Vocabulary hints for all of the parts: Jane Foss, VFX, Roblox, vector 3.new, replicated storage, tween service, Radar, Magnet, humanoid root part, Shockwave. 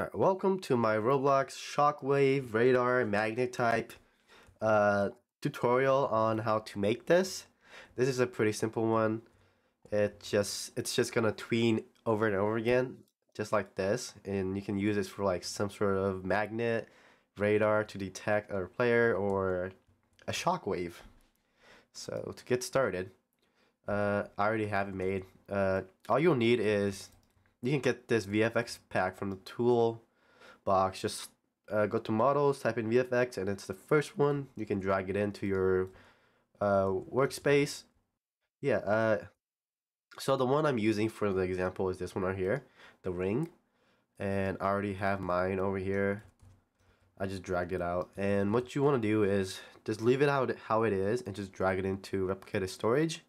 Alright, welcome to my Roblox Shockwave Radar Magnet type tutorial on how to make this. This is a pretty simple one. It's just gonna tween over and over again, just like this, and you can use this for like some sort of magnet radar to detect a player or a shockwave. So to get started, I already have it made. All you'll need is, you can get this VFX pack from the tool box. Just go to models, type in VFX, and it's the first one. You can drag it into your workspace. Yeah, so the one I'm using for the example is this one right here, the ring. And I already have mine over here. I just dragged it out. And what you want to do is just leave it out how it is and just drag it into replicated storage.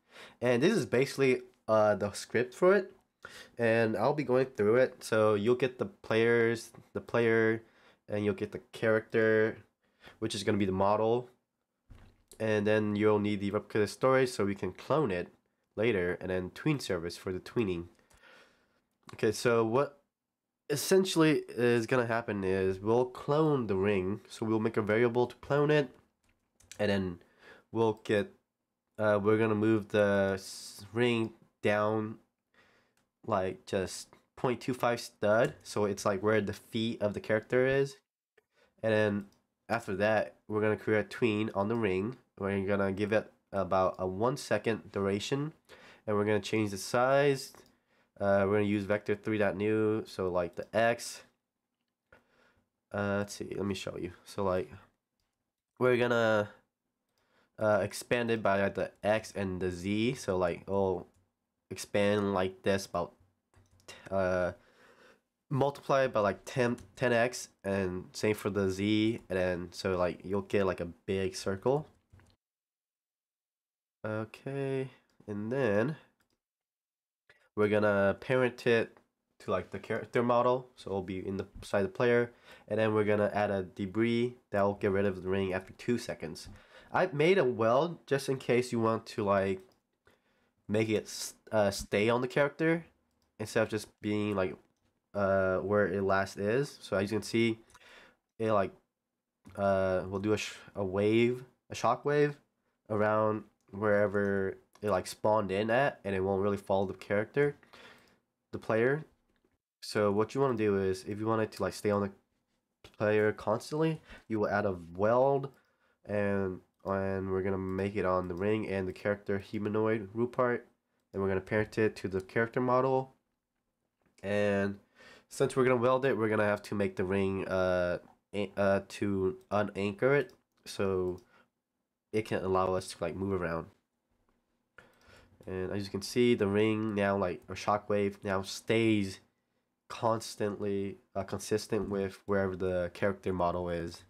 And this is basically the script for it. And I'll be going through it, so you'll get the player, and you'll get the character, which is going to be the model, and then you'll need the replicated storage so we can clone it later, and then tween service for the tweening. Okay, so what essentially is going to happen is we'll clone the ring, so we'll make a variable to clone it, and then we'll get we're going to move the ring down like just 0.25 stud, so it's like where the feet of the character is. And then after that, we're gonna create a tween on the ring. We're gonna give it about a 1 second duration, and we're gonna change the size. We're gonna use vector 3.new, so like the X. Let's see, let me show you. So like we're gonna expand it by the X and the Z, so like expand like this, about multiply by like 10x, and same for the Z, and then so like you'll get like a big circle. Okay, and then we're gonna parent it to like the character model, so it'll be inside the player, and then we're gonna add a debris that will get rid of the ring after 2 seconds. I've made a weld just in case you want to like make it stay on the character instead of just being like where it last is. So as you can see, it like will do a shock wave around wherever it like spawned in at, and it won't really follow the player. So what you want to do is, if you want it to like stay on the player constantly, you will add a weld, and we're gonna make it on the ring and the character humanoid root part, and we're gonna parent it to the character model. And since we're gonna weld it, we're gonna have to make the ring to unanchor it, so it can allow us to like move around. And as you can see, the ring now, like a shockwave, now stays consistent with wherever the character model is.